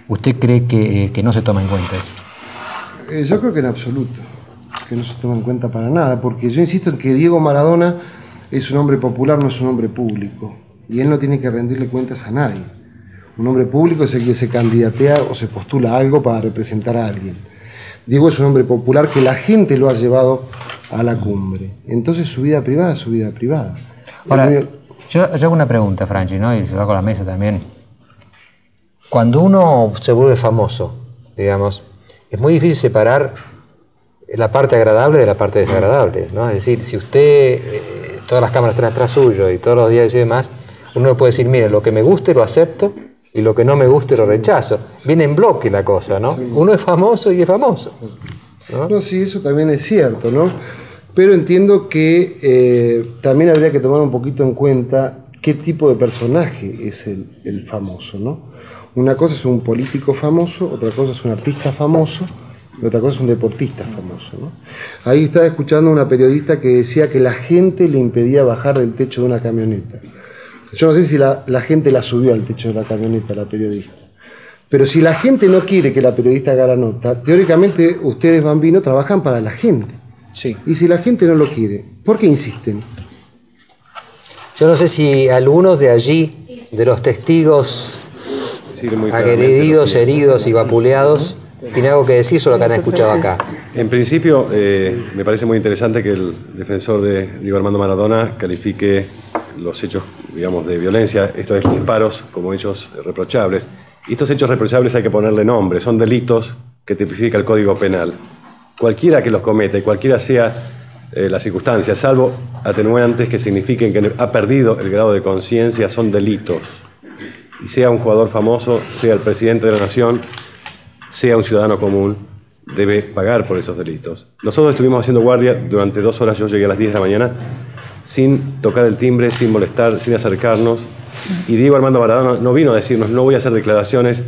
¿usted cree que no se toma en cuenta eso? Yo creo que en absoluto, que no se toma en cuenta para nada, porque yo insisto en que Diego Maradona es un hombre popular, no es un hombre público, y él no tiene que rendirle cuentas a nadie. Un hombre público es el que se candidatea o se postula a algo para representar a alguien. Diego es un hombre popular que la gente lo ha llevado a la cumbre. Entonces su vida privada es su vida privada. Ahora, yo hago una pregunta, Franchi, ¿no?, y se va con la mesa también. Cuando uno se vuelve famoso, digamos, es muy difícil separar la parte agradable de la parte desagradable, ¿no? Es decir, si usted, todas las cámaras están atrás suyo y todos los días y demás, uno puede decir, mire, lo que me guste lo acepto y lo que no me guste lo rechazo. Viene en bloque la cosa, ¿no? Sí. Uno es famoso y es famoso, ¿no? No, sí, eso también es cierto, ¿no? Pero entiendo que también habría que tomar un poquito en cuenta qué tipo de personaje es el famoso, ¿no? Una cosa es un político famoso, otra cosa es un artista famoso, y otra cosa es un deportista famoso, ¿no? Ahí estaba escuchando a una periodista que decía que la gente le impedía bajar del techo de una camioneta. Yo no sé si la gente la subió al techo de la camioneta, la periodista. Pero si la gente no quiere que la periodista haga la nota, teóricamente ustedes, Bambino, trabajan para la gente. Sí. Y si la gente no lo quiere, ¿por qué insisten? Yo no sé si algunos de allí, de los testigos agredidos, heridos y vapuleados, tiene algo que decir sobre lo que han escuchado acá. En principio, me parece muy interesante que el defensor de Diego Armando Maradona califique los hechos, digamos, de violencia, estos disparos, como hechos reprochables. Y estos hechos reprochables hay que ponerle nombre, son delitos que tipifica el Código Penal. Cualquiera que los cometa y cualquiera sea las circunstancias, salvo atenuantes que signifiquen que ha perdido el grado de conciencia, son delitos. Y sea un jugador famoso, sea el presidente de la Nación, sea un ciudadano común, debe pagar por esos delitos. Nosotros estuvimos haciendo guardia durante 2 horas, yo llegué a las 10 de la mañana, sin tocar el timbre, sin molestar, sin acercarnos. Y Diego Armando Maradona no vino a decirnos, no voy a hacer declaraciones,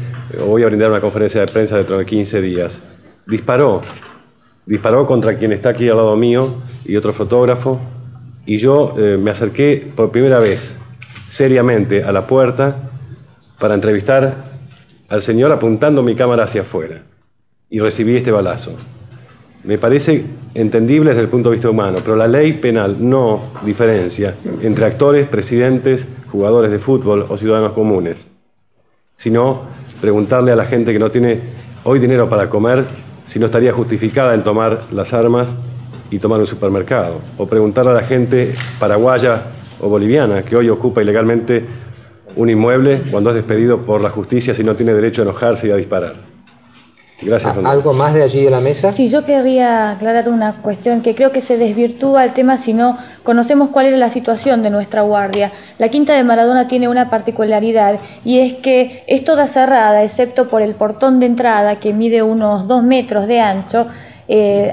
voy a brindar una conferencia de prensa dentro de 15 días. Disparó contra quien está aquí al lado mío y otro fotógrafo. Y yo me acerqué por primera vez, seriamente, a la puerta para entrevistar al señor apuntando mi cámara hacia afuera. Y recibí este balazo. Me parece entendible desde el punto de vista humano, pero la ley penal no diferencia entre actores, presidentes, jugadores de fútbol o ciudadanos comunes, sino preguntarle a la gente que no tiene hoy dinero para comer si no estaría justificada en tomar las armas y tomar un supermercado, o preguntarle a la gente paraguaya o boliviana que hoy ocupa ilegalmente un inmueble cuando es despedido por la justicia si no tiene derecho a enojarse y a disparar. Gracias, ¿algo más de allí de la mesa? Sí, yo querría aclarar una cuestión que creo que se desvirtúa el tema si no conocemos cuál era la situación de nuestra guardia. La Quinta de Maradona tiene una particularidad y es que es toda cerrada, excepto por el portón de entrada que mide unos 2 metros de ancho,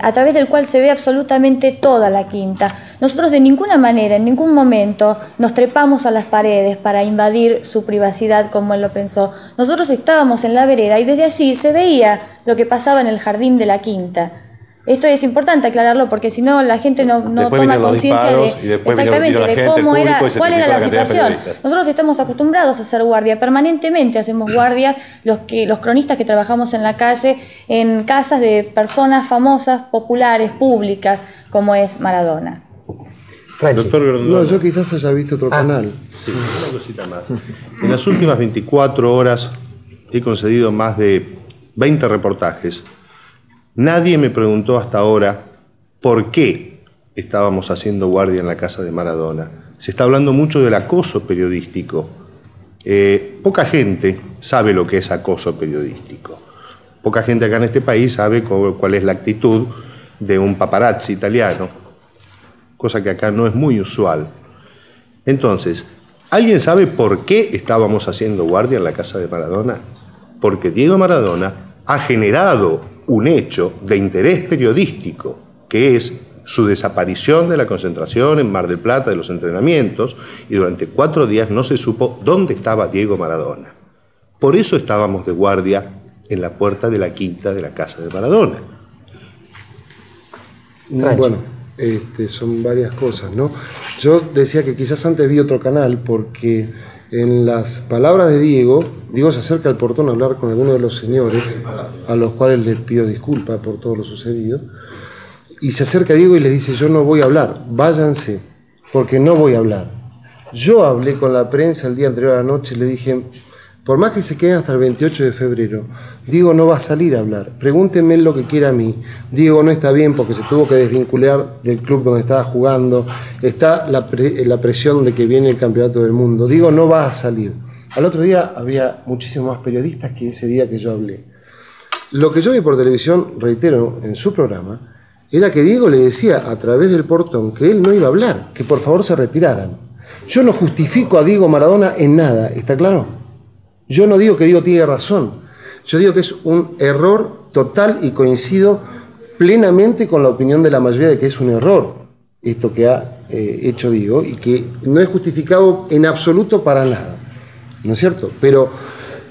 a través del cual se ve absolutamente toda la quinta. Nosotros de ninguna manera, en ningún momento, nos trepamos a las paredes para invadir su privacidad como él lo pensó. Nosotros estábamos en la vereda y desde allí se veía lo que pasaba en el jardín de la quinta. Esto es importante aclararlo porque si no la gente no toma conciencia de exactamente de cómo era, cuál era la situación. Nosotros estamos acostumbrados a hacer guardia, permanentemente hacemos guardias, los cronistas que trabajamos en la calle, en casas de personas famosas, populares, públicas, como es Maradona. Doctor Grondona. No, yo quizás haya visto otro canal. Sí, una cosita más. En las últimas 24 horas he concedido más de 20 reportajes. Nadie me preguntó hasta ahora por qué estábamos haciendo guardia en la casa de Maradona. Se está hablando mucho del acoso periodístico. Poca gente sabe lo que es acoso periodístico. Poca gente acá en este país sabe cuál es la actitud de un paparazzi italiano, cosa que acá no es muy usual. Entonces, ¿alguien sabe por qué estábamos haciendo guardia en la casa de Maradona? Porque Diego Maradona ha generado un hecho de interés periodístico, que es su desaparición de la concentración en Mar del Plata de los entrenamientos, y durante 4 días no se supo dónde estaba Diego Maradona. Por eso estábamos de guardia en la puerta de la quinta de la casa de Maradona. No, bueno, son varias cosas, ¿no? Yo decía que quizás antes vi otro canal porque en las palabras de Diego se acerca al portón a hablar con alguno de los señores, a los cuales le pido disculpas por todo lo sucedido, y se acerca a Diego y le dice: yo no voy a hablar, váyanse, porque no voy a hablar. Yo hablé con la prensa el día anterior a la noche, le dije, por más que se queden hasta el 28 de febrero, Diego no va a salir a hablar, pregúntenme lo que quiera a mí. Diego no está bien porque se tuvo que desvincular del club donde estaba jugando, está la presión de que viene el campeonato del mundo, Diego no va a salir. Al otro día había muchísimos más periodistas que ese día que yo hablé. Lo que yo vi por televisión, reitero, en su programa, era que Diego le decía a través del portón que él no iba a hablar, que por favor se retiraran. Yo no justifico a Diego Maradona en nada, ¿está claro? Yo no digo que Diego tiene razón, yo digo que es un error total y coincido plenamente con la opinión de la mayoría de que es un error esto que ha hecho Diego y que no es justificado en absoluto para nada. ¿No es cierto? Pero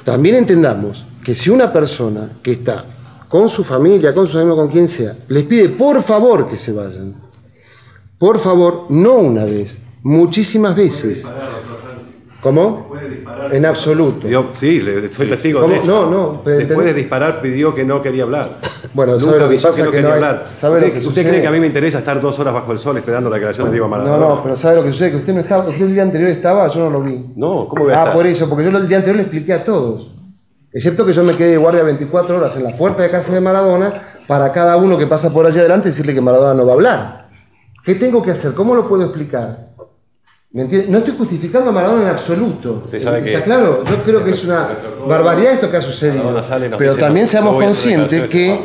también entendamos que si una persona que está con su familia, con su amigo, con quien sea, les pide por favor que se vayan, por favor, no una vez, muchísimas veces. ¿Cómo? En absoluto. Yo, sí, soy testigo de eso. No, después de disparar pidió que no quería hablar. Bueno, ¿sabe lo que pasa? Que no hablar. ¿Usted cree que a mí me interesa estar 2 horas bajo el sol esperando la declaración de Diego Maradona? No, pero ¿sabe lo que sucede? Que usted no estaba, usted el día anterior estaba, yo no lo vi. No, ¿cómo voy a estar? Por eso, porque yo el día anterior le expliqué a todos. Excepto que yo me quedé de guardia 24 horas en la puerta de casa de Maradona para cada uno que pasa por allá adelante decirle que Maradona no va a hablar. ¿Qué tengo que hacer? ¿Cómo lo puedo explicar? ¿Me entiendes? No estoy justificando a Maradona en absoluto. ¿Está claro? Yo creo que es una barbaridad esto que ha sucedido. Pero también seamos conscientes que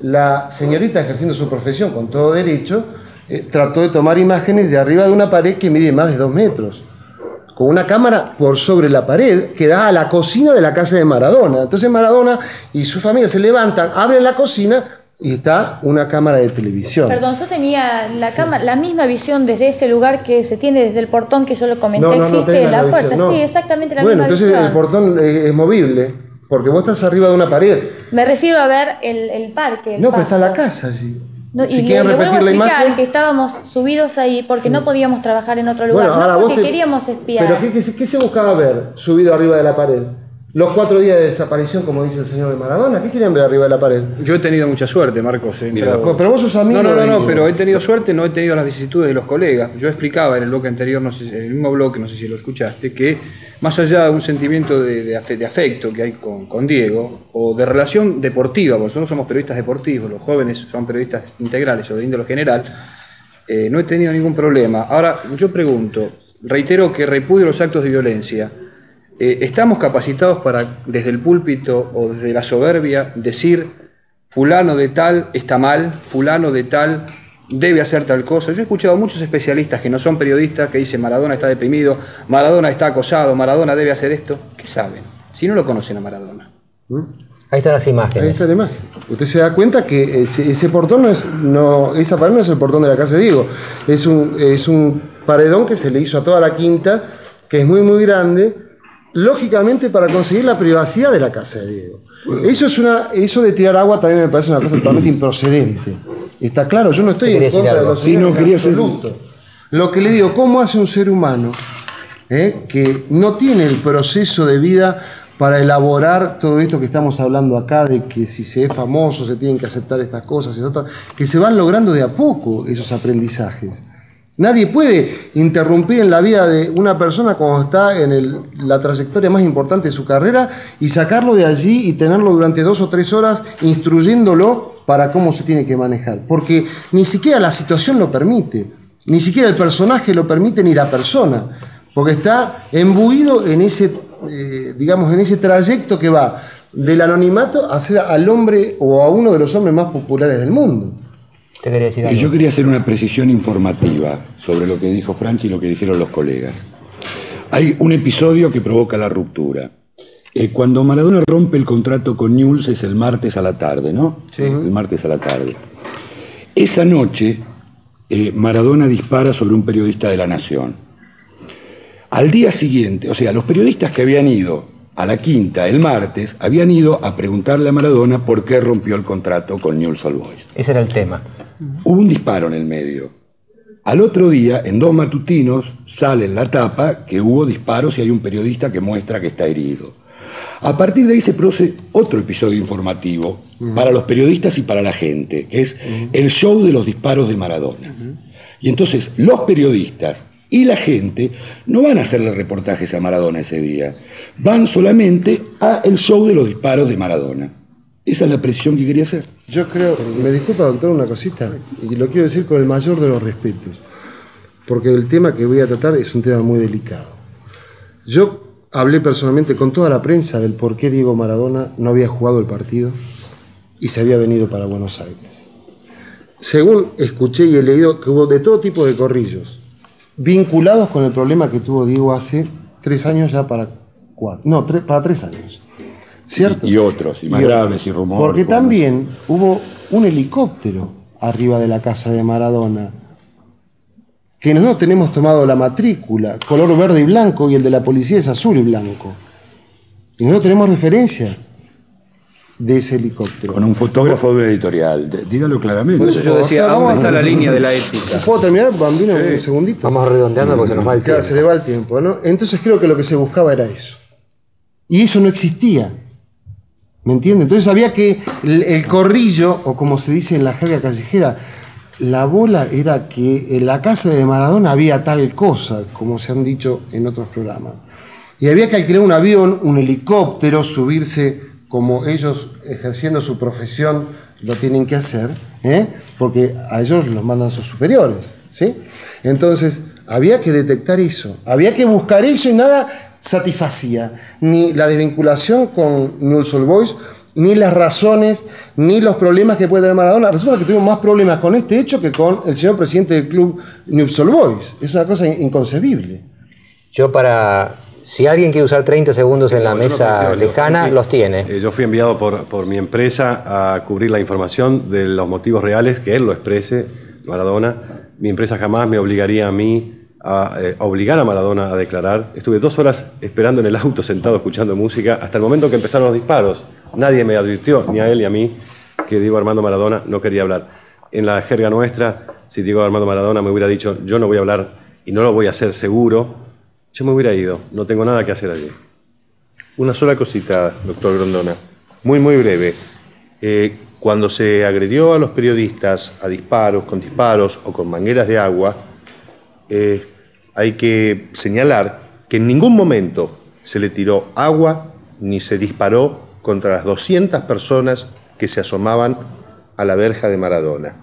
la señorita ejerciendo su profesión con todo derecho trató de tomar imágenes de arriba de una pared que mide más de 2 metros, con una cámara por sobre la pared que da a la cocina de la casa de Maradona. Entonces Maradona y su familia se levantan, abren la cocina y está una cámara de televisión. Perdón, yo tenía la, la misma visión desde ese lugar que se tiene desde el portón que yo lo comenté. Existe la puerta, sí, exactamente la misma visión. Bueno, entonces el portón es movible, porque vos estás arriba de una pared. Me refiero a ver el parque. No, pero está la casa allí. No, si quieren repetir la imagen, que estábamos subidos ahí porque no podíamos trabajar en otro lugar, bueno, no porque queríamos espiar. Pero ¿qué se buscaba ver subido arriba de la pared? Los 4 días de desaparición, como dice el señor de Maradona, ¿qué quieren ver arriba de la pared? Yo he tenido mucha suerte, Marcos. Pero vos sos amigo. No, pero he tenido suerte, no he tenido las vicisitudes de los colegas. Yo explicaba en el bloque anterior, no sé, en el mismo bloque, no sé si lo escuchaste, que más allá de un sentimiento de afecto que hay con Diego, o de relación deportiva, porque nosotros somos periodistas deportivos, los jóvenes son periodistas integrales o de índole general, no he tenido ningún problema. Ahora, yo pregunto, reitero que repudio los actos de violencia. ¿Estamos capacitados para, desde el púlpito o desde la soberbia, decir fulano de tal está mal, fulano de tal debe hacer tal cosa? Yo he escuchado a muchos especialistas que no son periodistas que dicen Maradona está deprimido, Maradona está acosado, Maradona debe hacer esto. ¿Qué saben? Si no lo conocen a Maradona. Ahí están las imágenes. Ahí está la imagen. Usted se da cuenta que ese portón no es, esa pared no es el portón de la casa de Diego. Es un paredón que se le hizo a toda la quinta, que es muy, muy grande, lógicamente para conseguir la privacidad de la casa de Diego. Eso de tirar agua también me parece una cosa totalmente improcedente. Está claro, yo no estoy en contra de los señores en absoluto. Lo que le digo, ¿cómo hace un ser humano que no tiene el proceso de vida para elaborar todo esto que estamos hablando acá, de que si se es famoso se tienen que aceptar estas cosas, que se van logrando de a poco esos aprendizajes? Nadie puede interrumpir en la vida de una persona cuando está en la trayectoria más importante de su carrera y sacarlo de allí y tenerlo durante 2 o 3 horas instruyéndolo para cómo se tiene que manejar. Porque ni siquiera la situación lo permite, ni siquiera el personaje lo permite, ni la persona. Porque está embuido en ese, digamos, en ese trayecto que va del anonimato a ser al hombre o a uno de los hombres más populares del mundo. Yo quería hacer una precisión informativa sobre lo que dijo Franchi y lo que dijeron los colegas. Hay un episodio que provoca la ruptura. Cuando Maradona rompe el contrato con Newell's es el martes a la tarde, ¿no? Sí. El martes a la tarde. Esa noche Maradona dispara sobre un periodista de La Nación. Al día siguiente, o sea, los periodistas que habían ido a la quinta, el martes, habían ido a preguntarle a Maradona por qué rompió el contrato con Newell's Old Boys. Ese era el tema. Hubo un disparo en el medio. Al otro día, en 2 matutinos, sale en la tapa que hubo disparos y hay un periodista que muestra que está herido. A partir de ahí se produce otro episodio informativo para los periodistas y para la gente, que es el show de los disparos de Maradona. Y entonces los periodistas y la gente no van a hacerle reportajes a Maradona ese día, van solamente a el show de los disparos de Maradona. Esa es la precisión que quería hacer. Yo creo, me disculpa doctor una cosita, y lo quiero decir con el mayor de los respetos, porque el tema que voy a tratar es un tema muy delicado. Yo hablé personalmente con toda la prensa del por qué Diego Maradona no había jugado el partido y se había venido para Buenos Aires. Según escuché y he leído, que hubo de todo tipo de corrillos, vinculados con el problema que tuvo Diego hace 3 años ya para 4, no, para 3 años. ¿Cierto? Y otros, y más graves, y rumores. Porque también hubo un helicóptero arriba de la casa de Maradona, que nosotros tenemos tomado la matrícula, color verde y blanco, y el de la policía es azul y blanco. Y nosotros tenemos referencia de ese helicóptero. Con un fotógrafo de un editorial, dígalo claramente. Por eso yo decía, vamos a la línea de la ética. ¿Puedo terminar, Bambino, un segundito? Vamos redondeando porque se nos va el tiempo. Se le va el tiempo, ¿no? Entonces creo que lo que se buscaba era eso. Y eso no existía. ¿Me entiende? Entonces había que el corrillo, o como se dice en la jerga callejera, la bola era que en la casa de Maradona había tal cosa, como se han dicho en otros programas. Y había que alquilar un avión, un helicóptero, subirse como ellos ejerciendo su profesión lo tienen que hacer, porque a ellos los mandan sus superiores, ¿sí? Entonces había que detectar eso, había que buscar eso y nada satisfacía, ni la desvinculación con Newell's Old Boys, ni las razones, ni los problemas que puede tener Maradona. Resulta que tuvimos más problemas con este hecho que con el señor presidente del club Newell's Old Boys. Es una cosa inconcebible. Yo para... Si alguien quiere usar 30 segundos en la mesa lejana, los tiene. Yo fui enviado por mi empresa a cubrir la información de los motivos reales, que él lo exprese, Maradona. Mi empresa jamás me obligaría a mí a obligar a Maradona a declarar. Estuve 2 horas esperando en el auto, sentado, escuchando música, hasta el momento que empezaron los disparos. Nadie me advirtió, ni a él ni a mí, que Diego Armando Maradona no quería hablar. En la jerga nuestra, si Diego Armando Maradona me hubiera dicho, yo no voy a hablar y no lo voy a hacer seguro, yo me hubiera ido, no tengo nada que hacer allí. Una sola cosita, doctor Grondona, muy breve. Cuando se agredió a los periodistas a disparos, con disparos o con mangueras de agua, hay que señalar que en ningún momento se le tiró agua ni se disparó contra las 200 personas que se asomaban a la verja de Maradona.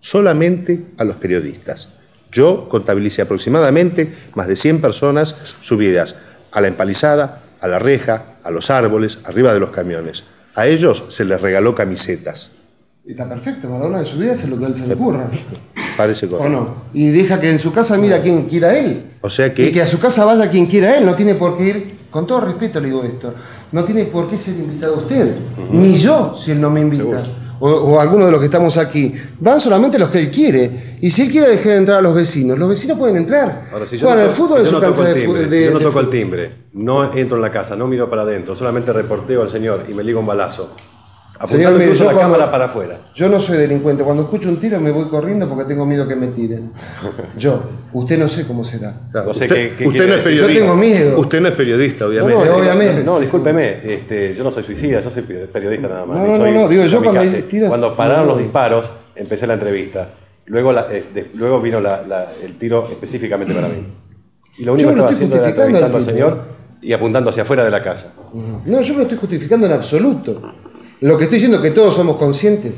Solamente a los periodistas. Yo contabilicé aproximadamente más de 100 personas subidas a la empalizada, a la reja, a los árboles, arriba de los camiones. A ellos se les regaló camisetas. Está perfecto, Maradona de su vida hace lo que a él se le ocurra. Parece correcto. ¿O no? Y deja que en su casa mira a quien quiera él. O sea que... Y que a su casa vaya quien quiera él, no tiene por qué ir... Con todo respeto le digo esto, no tiene por qué ser invitado usted, ni yo si él no me invita. O alguno de los que estamos aquí. Van solamente los que él quiere. Y si él quiere dejar de entrar a los vecinos pueden entrar. Ahora, si yo no toco el timbre, no entro en la casa, no miro para adentro, solamente reporteo al señor y me ligo un balazo. Apuntando incluso la cámara para afuera. Yo no soy delincuente, cuando escucho un tiro me voy corriendo porque tengo miedo que me tiren. Yo, usted no sé cómo será. Claro, no sé usted no es periodista. Yo tengo miedo. Usted no es periodista, obviamente. No, obviamente. No, discúlpeme, yo no soy suicida, yo soy periodista nada más. No, digo yo cuando pararon los disparos, empecé la entrevista. Luego, luego vino el tiro específicamente para mí. Y lo único que estaba haciendo era entrevistando al señor y apuntando hacia afuera de la casa. No, yo no estoy justificando en absoluto. Lo que estoy diciendo es que todos somos conscientes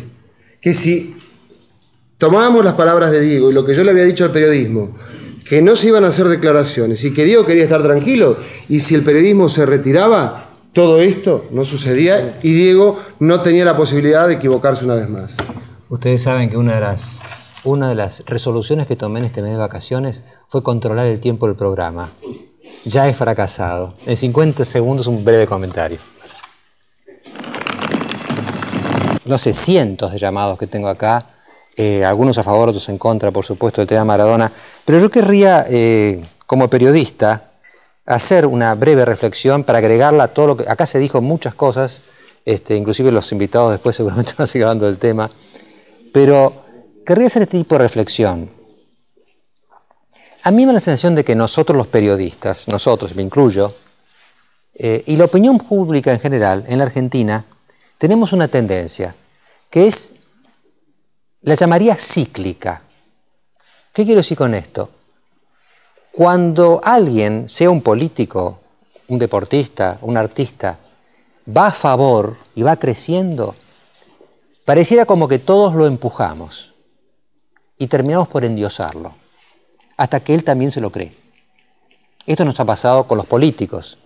que si tomábamos las palabras de Diego y lo que yo le había dicho al periodismo, que no se iban a hacer declaraciones y que Diego quería estar tranquilo, y si el periodismo se retiraba, todo esto no sucedía y Diego no tenía la posibilidad de equivocarse una vez más. Ustedes saben que una de las resoluciones que tomé en este mes de vacaciones fue controlar el tiempo del programa. Ya he fracasado. En 50 segundos un breve comentario. No sé, cientos de llamados que tengo acá, algunos a favor, otros en contra, por supuesto, del tema Maradona. Pero yo querría, como periodista, hacer una breve reflexión para agregarla a todo lo que... Acá se dijo muchas cosas, inclusive los invitados después seguramente van a seguir hablando del tema. Pero querría hacer este tipo de reflexión. A mí me da la sensación de que nosotros los periodistas, nosotros, me incluyo, y la opinión pública en general, en la Argentina... Tenemos una tendencia que es, la llamaría cíclica. ¿Qué quiero decir con esto? Cuando alguien, sea un político, un deportista, un artista, va a favor y va creciendo, pareciera como que todos lo empujamos y terminamos por endiosarlo, hasta que él también se lo cree. Esto nos ha pasado con los políticos.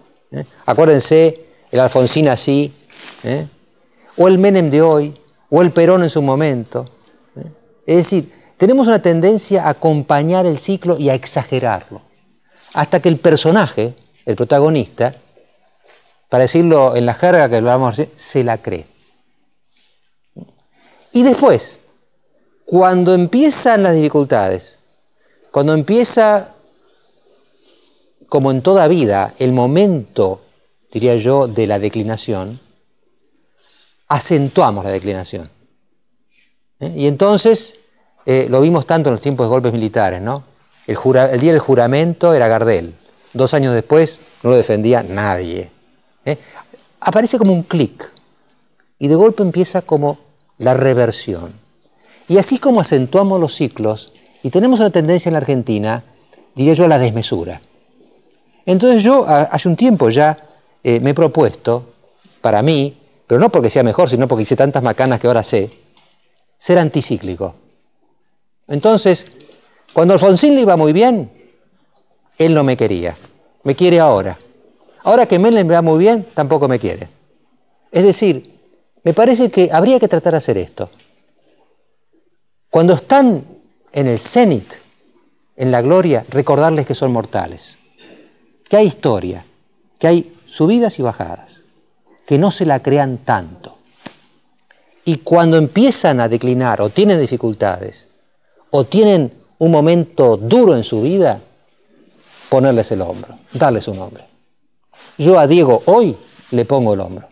Acuérdense, el Alfonsín así... o el Menem de hoy, o el Perón en su momento. Es decir, tenemos una tendencia a acompañar el ciclo y a exagerarlo, hasta que el personaje, el protagonista, para decirlo en la jerga que hablábamos recién, se la cree. Y después, cuando empiezan las dificultades, cuando empieza, como en toda vida, el momento, diría yo, de la declinación, acentuamos la declinación. Y entonces, lo vimos tanto en los tiempos de golpes militares, ¿no? El día del juramento era Gardel. 2 años después no lo defendía nadie. Aparece como un clic. Y de golpe empieza como la reversión. Y así es como acentuamos los ciclos, y tenemos una tendencia en la Argentina, diría yo, a la desmesura. Entonces yo, hace un tiempo ya, me he propuesto, para mí, pero no porque sea mejor, sino porque hice tantas macanas que ahora sé, ser anticíclico. Entonces, cuando Alfonsín le iba muy bien, él no me quería. Me quiere ahora. Ahora que Menem le va muy bien, tampoco me quiere. Es decir, Me parece que habría que tratar de hacer esto. Cuando están en el cenit, en la gloria, recordarles que son mortales, que hay historia, que hay subidas y bajadas, que no se la crean tanto. Y cuando empiezan a declinar o tienen dificultades o tienen un momento duro en su vida, ponerles el hombro, darles un hombro. Yo a Diego hoy le pongo el hombro.